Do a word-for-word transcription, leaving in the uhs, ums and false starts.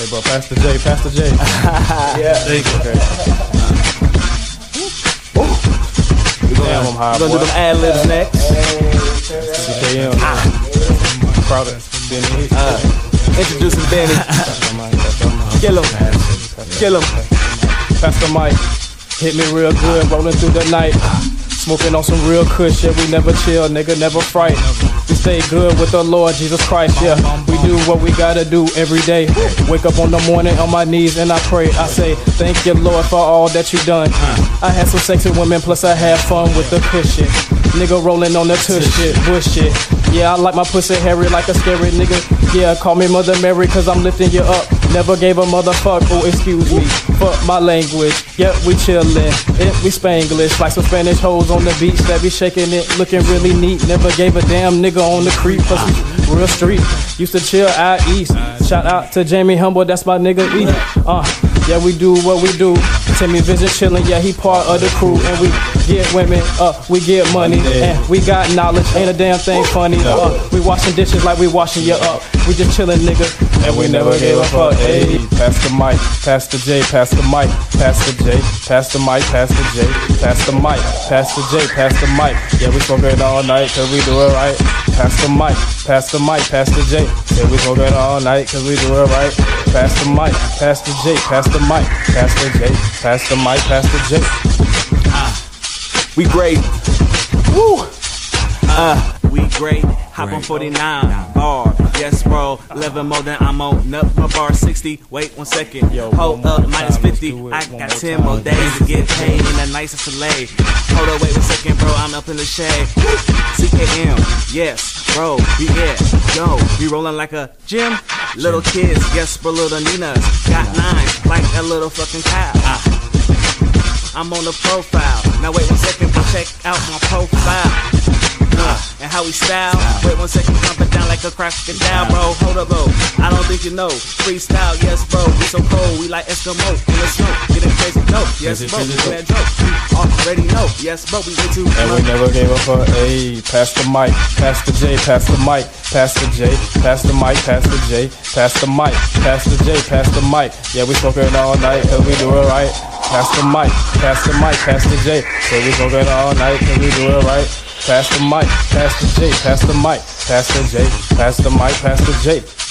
Hey, bro, Pastor J, Pastor J. Yeah. There you go. Okay. Damn, I'm high, boy. We're going to do them ad-libs next. C K M. Ah. Crowder. Benny. Uh, introducing Benny. Kill him. Kill him. Pastor Mike. Hit me real good, rolling through the night. Smoking on some real good shit. We never chill, nigga, never fright. We stay good with the Lord Jesus Christ, yeah. We do what we gotta do every day. Wake up on the morning on my knees and I pray. I say, thank you, Lord, for all that you done. I had some sexy women, plus I had fun with the push it. Nigga rolling on the tush shit, bush shit. Yeah, I like my pussy hairy like a scary nigga. Yeah, call me Mother Mary, cause I'm lifting you up. Never gave a motherfuck, oh excuse me. Fuck my language, yeah, we chillin'. It, we Spanglish, like some Spanish hoes on the beach that be shaking it, looking really neat. Never gave a damn nigga on the creep, plus we real street. Used to chill out east. Shout out to Jamie Humble, that's my nigga E. Uh, yeah, we do what we do. Timmy Vision chillin', yeah, he part of the crew. And we get women, uh, we get money. And we got knowledge, ain't a damn thing funny. Uh, we washing dishes like we washing you up. We just chillin', nigga. And we never gave a fuck, ayy. Pastor Mike, Pastor J, Pastor Mike, Pastor J, Pastor Mike, Pastor J, Pastor Mike, Pastor J, Pastor Mike. Yeah, we smoke it all night, cause we do it right. Pastor Mike, Pastor Mike, Pastor J. Yeah, we smoke it all night, cause we do it right. Pastor Mike, Pastor J, Pastor Mike, Pastor J, Pastor Mike, Pastor J. Ah, we great. Woo! Ah, we great. Hop on forty-nine, bar. Yes, bro, eleven more than I'm on up my bar sixty. Wait one second, yo, hold one up, minus fifty. I got ten more days to get paid in the nicest delay. Hold up, wait one second, bro, I'm up in the shade. C K M, yes, bro, we it. Yo, we rolling like a gym. Little kids, yes, bro, little Ninas. Got nine, like a little fucking cow. I'm on the profile. Now wait one second, bro, check out my profile. Uh, and how we style. Wait one second, pump it down like a crocodile, bro. Hold up, bro, I don't think you know. Freestyle, yes, bro, we so cold. We like Eskimo in the snow. Getting crazy, no, yes, bro, we that dope. Already know, yes, bro, we get too. And we never gave up a, ayy. Pastor Mike, Pastor J, Pastor Mike, Pastor J, Pastor Mike, Pastor J, Pastor Mike, Pastor J, Pastor Mike. Yeah, we smoking all night, cause we do it right. Pastor Mike, Pastor Mike, Pastor J. Yeah, we smoking all night, cause we do it right. Pastor Mike, Pastor J, Pastor Mike, Pastor J, Pastor Mike, Pastor J.